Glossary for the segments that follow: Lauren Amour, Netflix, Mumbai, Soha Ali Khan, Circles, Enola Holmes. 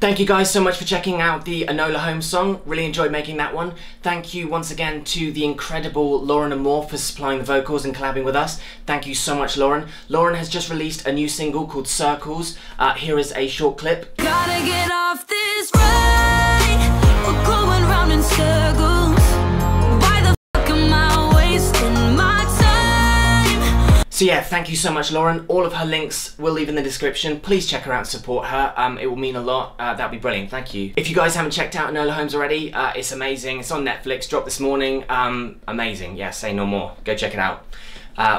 Thank you guys so much for checking out the Enola Holmes song. Really enjoyed making that one. Thank you once again to the incredible Lauren Amour for supplying the vocals and collabing with us. Thank you so much, Lauren. Lauren has just released a new single called Circles. Here is a short clip. Gotta get off this ride. We're going round in circles. Why the fuck am I wasting my time? So yeah, thank you so much, Lauren. All of her links we'll leave in the description. Please check her out and support her. It will mean a lot. That'd be brilliant. Thank you. If you guys haven't checked out Enola Holmes already, it's amazing. It's on Netflix. Dropped this morning. Amazing. Yeah, say no more. Go check it out.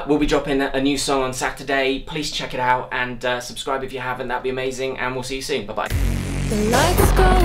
We'll be dropping a new song on Saturday. Please check it out and subscribe if you haven't. That'd be amazing. And we'll see you soon. Bye bye.